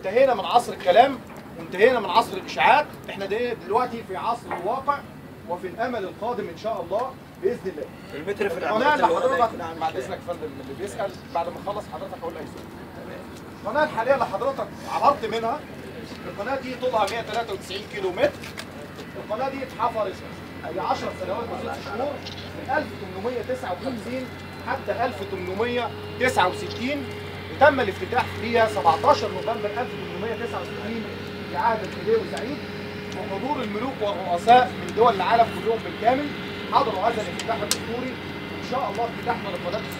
انتهينا من عصر الكلام وانتهينا من عصر الاشاعات، احنا دلوقتي في عصر الواقع وفي الامل القادم ان شاء الله باذن الله. المتر في القناه اللي حضرتك بعد اذنك يا فندم اللي بيسال بعد ما اخلص حضرتك هقول اي سؤال. القناه الحاليه اللي حضرتك عبرت منها القناه دي طولها 193 كيلو متر. القناه دي اتحفرت اي 10 سنوات و6 شهور من 1859 حتى 1869 وتم الافتتاح فيها 17 نوفمبر 1869 في عهد الخديوي سعيد وحضور الملوك والرؤساء من دول العالم كلهم بالكامل حضروا هذا الافتتاح الدستوري. ان شاء الله افتتاحنا لقناه